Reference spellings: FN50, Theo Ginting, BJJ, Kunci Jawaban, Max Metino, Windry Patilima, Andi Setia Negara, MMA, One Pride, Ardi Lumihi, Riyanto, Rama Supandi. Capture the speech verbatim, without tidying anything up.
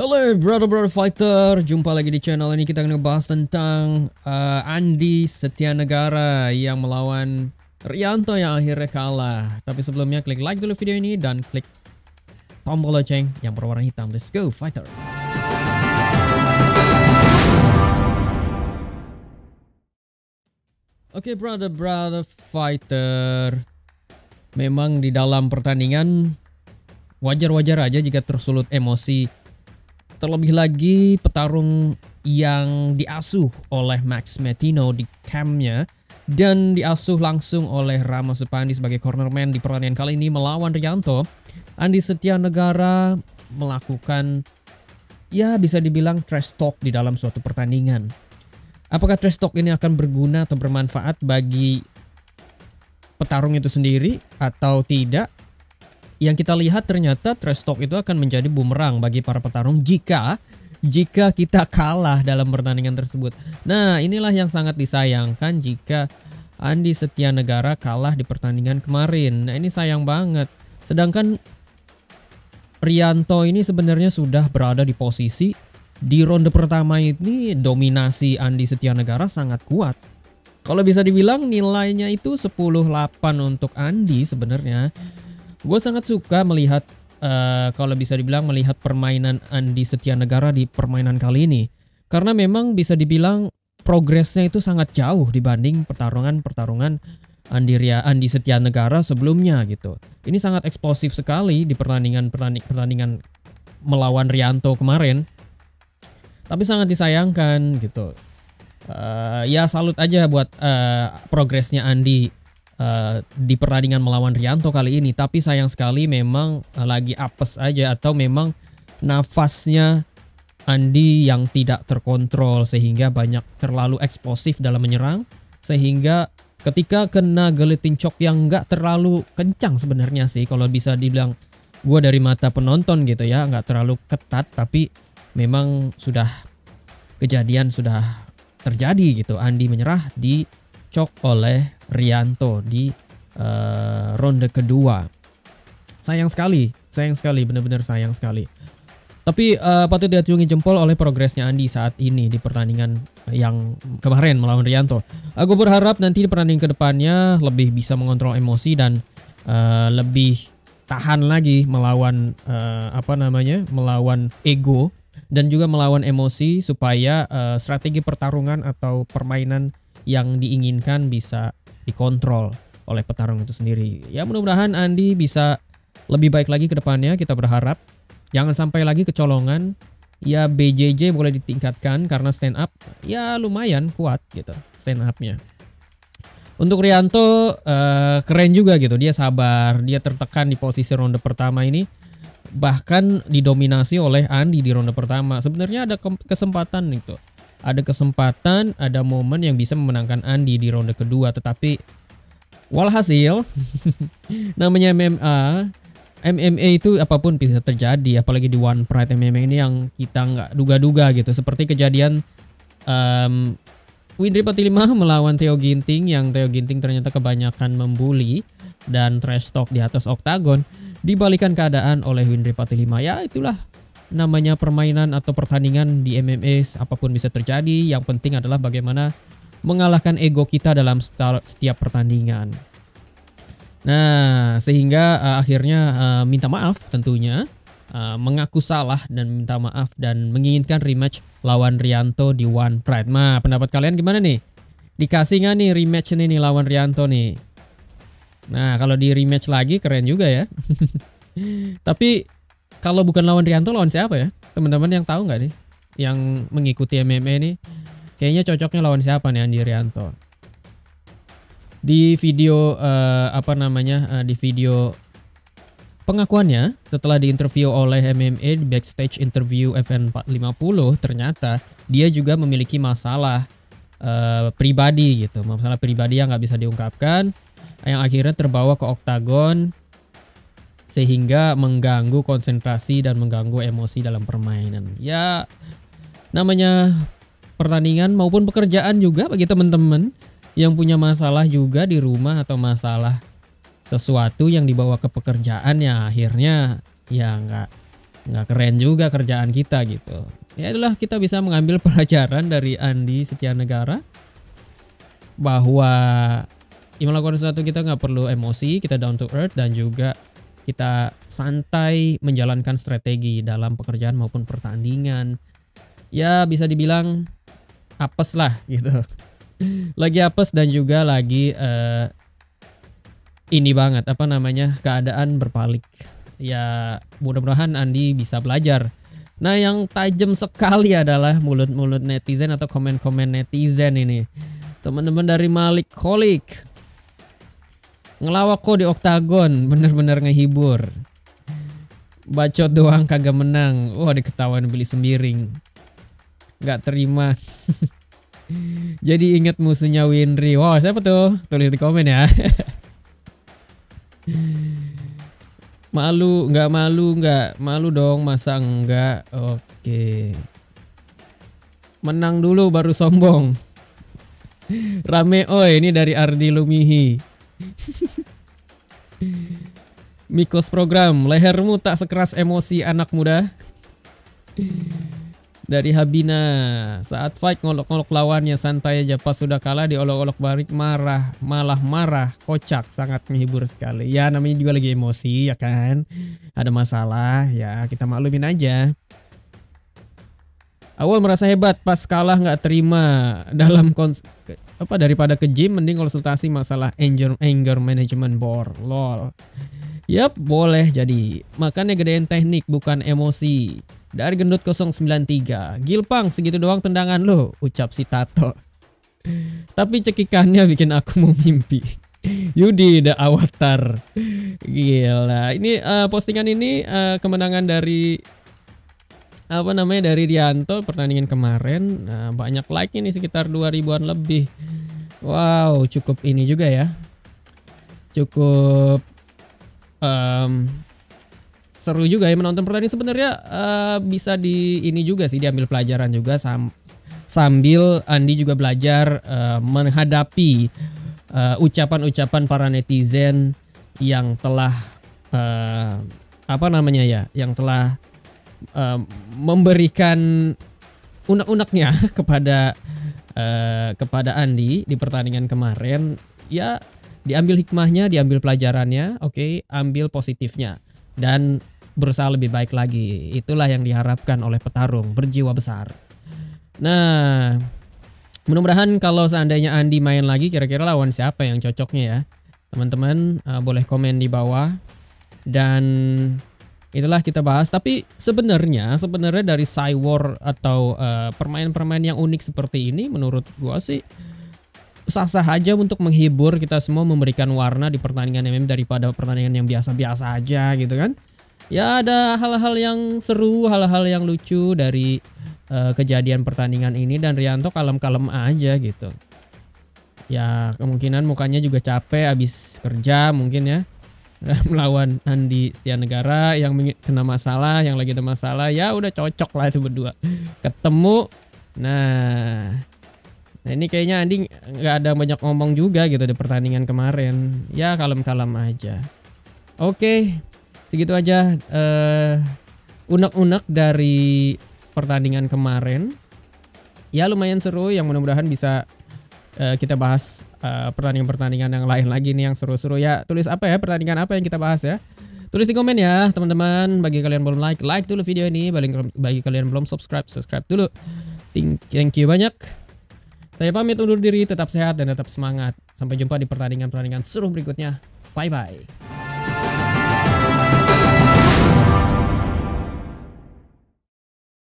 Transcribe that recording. Halo brother-brother fighter, jumpa lagi di channel ini. Kita akan ngebahas tentang uh, Andi Setia Negara yang melawan Riyanto yang akhirnya kalah. Tapi sebelumnya klik like dulu video ini dan klik tombol lonceng yang berwarna hitam. Let's go fighter. Oke okay, brother-brother fighter, memang di dalam pertandingan wajar-wajar aja jika tersulut emosi. Terlebih lagi petarung yang diasuh oleh Max Metino di campnya dan diasuh langsung oleh Rama Supandi sebagai cornerman di pertandingan kali ini melawan Riyanto. Andi Setia Negara melakukan, ya bisa dibilang, trash talk di dalam suatu pertandingan. Apakah trash talk ini akan berguna atau bermanfaat bagi petarung itu sendiri atau tidak? Yang kita lihat ternyata trash talk itu akan menjadi bumerang bagi para petarung jika jika kita kalah dalam pertandingan tersebut. Nah, inilah yang sangat disayangkan jika Andi Setia Negara kalah di pertandingan kemarin. Nah, ini sayang banget. Sedangkan Riyanto ini sebenarnya sudah berada di posisi di ronde pertama ini dominasi Andi Setia Negara sangat kuat. Kalau bisa dibilang nilainya itu sepuluh delapan untuk Andi sebenarnya. Gue sangat suka melihat, uh, kalau bisa dibilang melihat permainan Andi Setia Negara di permainan kali ini. Karena memang bisa dibilang progresnya itu sangat jauh dibanding pertarungan-pertarungan Andi, Andi Setia Negara sebelumnya gitu. Ini sangat eksplosif sekali di pertandingan-pertandingan melawan Riyanto kemarin. Tapi sangat disayangkan gitu. Uh, ya salut aja buat uh, progresnya Andi Uh, di pertandingan melawan Riyanto kali ini, tapi sayang sekali memang uh, lagi apes aja atau memang nafasnya Andi yang tidak terkontrol sehingga banyak terlalu eksplosif dalam menyerang, sehingga ketika kena geliting shock yang nggak terlalu kencang sebenarnya sih kalau bisa dibilang gua dari mata penonton gitu ya, nggak terlalu ketat tapi memang sudah kejadian sudah terjadi gitu. Andi menyerah di cok oleh Riyanto di uh, ronde kedua. Sayang sekali, sayang sekali, benar-benar sayang sekali. Tapi uh, patut diacungi jempol oleh progresnya Andi saat ini di pertandingan yang kemarin melawan Riyanto. Aku berharap nanti di pertandingan kedepannya lebih bisa mengontrol emosi dan uh, lebih tahan lagi melawan uh, apa namanya, melawan ego dan juga melawan emosi supaya uh, strategi pertarungan atau permainan yang diinginkan bisa dikontrol oleh petarung itu sendiri. Ya mudah-mudahan Andi bisa lebih baik lagi ke depannya. Kita berharap jangan sampai lagi kecolongan. Ya B J J boleh ditingkatkan karena stand up ya lumayan kuat gitu stand upnya. Untuk Riyanto eh, keren juga gitu. Dia sabar, dia tertekan di posisi ronde pertama ini. Bahkan didominasi oleh Andi di ronde pertama. Sebenarnya ada kesempatan gitu. Ada kesempatan, ada momen yang bisa memenangkan Andi di ronde kedua. Tetapi walhasil namanya M M A, M M A itu apapun bisa terjadi. Apalagi di One Pride M M A ini yang kita nggak duga-duga gitu. Seperti kejadian um, Windry Patilima melawan Theo Ginting, yang Theo Ginting ternyata kebanyakan membuli dan trash talk di atas oktagon. Dibalikan keadaan oleh Windry Patilima. Ya itulah namanya permainan atau pertandingan di M M A, apapun bisa terjadi. Yang penting adalah bagaimana mengalahkan ego kita dalam setiap pertandingan. Nah, sehingga uh, akhirnya uh, minta maaf tentunya, uh, mengaku salah dan minta maaf dan menginginkan rematch lawan Riyanto di One Pride. Nah, pendapat kalian gimana nih? Dikasih nggak nih rematch ini nih lawan Riyanto nih? Nah, kalau di rematch lagi keren juga ya. Tapi kalau bukan lawan Riyanto, lawan siapa ya? Teman-teman yang tahu nggak nih? Yang mengikuti M M A ini, kayaknya cocoknya lawan siapa nih Andi Riyanto? Di video uh, apa namanya? Uh, di video pengakuannya setelah diinterview oleh M M A di backstage interview F N lima puluh, ternyata dia juga memiliki masalah uh, pribadi gitu, masalah pribadi yang nggak bisa diungkapkan, yang akhirnya terbawa ke oktagon. Sehingga mengganggu konsentrasi dan mengganggu emosi dalam permainan. Ya namanya pertandingan maupun pekerjaan juga bagi teman-teman yang punya masalah juga di rumah atau masalah sesuatu yang dibawa ke pekerjaan, ya akhirnya ya nggak Nah, keren juga kerjaan kita gitu. Ya adalah kita bisa mengambil pelajaran dari Andi Setia Negara bahwa ya melakukan sesuatu kita nggak perlu emosi, kita down to earth dan juga kita santai menjalankan strategi dalam pekerjaan maupun pertandingan. Ya bisa dibilang apes lah gitu. Lagi apes dan juga lagi uh, ini banget apa namanya keadaan berpaling. Ya mudah-mudahan Andi bisa belajar. Nah, yang tajam sekali adalah mulut-mulut netizen atau komen-komen netizen ini. Teman-teman dari Malik Kolik, ngelawak kok di oktagon, bener-bener ngehibur. Bacot doang kagak menang. Wah, diketawain beli sembiring. Gak terima. Jadi ingat musuhnya Windry. Wah, siapa tuh? Tulis di komen ya. Malu, nggak malu, nggak malu dong, masa enggak? Oke, menang dulu baru sombong. Rame, oi, ini dari Ardi Lumihi. Mikos program, lehermu tak sekeras emosi anak muda. Dari Habina, saat fight ngolok-ngolok lawannya santai aja, pas sudah kalah diolok-olok balik marah, malah marah, kocak, sangat menghibur sekali. Ya namanya juga lagi emosi ya kan, ada masalah ya kita maklumin aja. Awal merasa hebat, pas kalah nggak terima. Dalam kons apa daripada ke gym mending konsultasi masalah anger, anger management board. Lol. Yap, boleh jadi. Makanya gedein teknik bukan emosi. Dari Gendut nol sembilan tiga, Gilpang segitu doang tendangan lo, ucap si Tato. Tapi cekikannya bikin aku mau mimpi. Yudi the Avatar. Gila, ini uh, postingan ini uh, kemenangan dari apa namanya dari Riyanto pertandingan kemarin. Nah, banyak like ini sekitar dua ribuan lebih. Wow, cukup ini juga ya. Cukup um, seru juga ya menonton pertandingan sebenarnya. Uh, bisa di ini juga sih diambil pelajaran juga sam, sambil Andi juga belajar uh, menghadapi ucapan-ucapan uh, para netizen yang telah uh, apa namanya ya yang telah uh, memberikan unek-uneknya kepada uh, kepada Andi di pertandingan kemarin. Ya diambil hikmahnya, diambil pelajarannya, oke, okay, ambil positifnya dan berusaha lebih baik lagi. Itulah yang diharapkan oleh petarung berjiwa besar. Nah, mudah-mudahan kalau seandainya Andi main lagi, kira-kira lawan siapa yang cocoknya ya, teman-teman? Uh, boleh komen di bawah. Dan itulah kita bahas. Tapi sebenarnya, sebenarnya dari side war atau permain-permain uh, yang unik seperti ini, menurut gua sih sah-sah aja untuk menghibur kita semua, memberikan warna di pertandingan M M A daripada pertandingan yang biasa-biasa aja gitu kan. Ya ada hal-hal yang seru, hal-hal yang lucu dari uh, kejadian pertandingan ini, dan Riyanto kalem-kalem aja gitu. Ya kemungkinan mukanya juga capek abis kerja mungkin ya. Melawan Andi Setia Negara yang kena masalah, yang lagi ada masalah. Ya udah cocok lah itu berdua. Ketemu. Nah, Nah ini kayaknya Andi nggak ada banyak ngomong juga gitu di pertandingan kemarin. Ya kalem-kalem aja. Oke, segitu aja uh, unek-unek dari pertandingan kemarin. Ya lumayan seru, yang mudah-mudahan bisa uh, kita bahas pertandingan-pertandingan uh, yang lain lagi nih yang seru-seru ya. Tulis apa ya, pertandingan apa yang kita bahas ya. Tulis di komen ya teman-teman. Bagi kalian belum like, like dulu video ini. Bagi kalian belum subscribe, subscribe dulu. Thank you banyak. Saya pamit undur diri, tetap sehat dan tetap semangat. Sampai jumpa di pertandingan-pertandingan seru berikutnya. Bye-bye.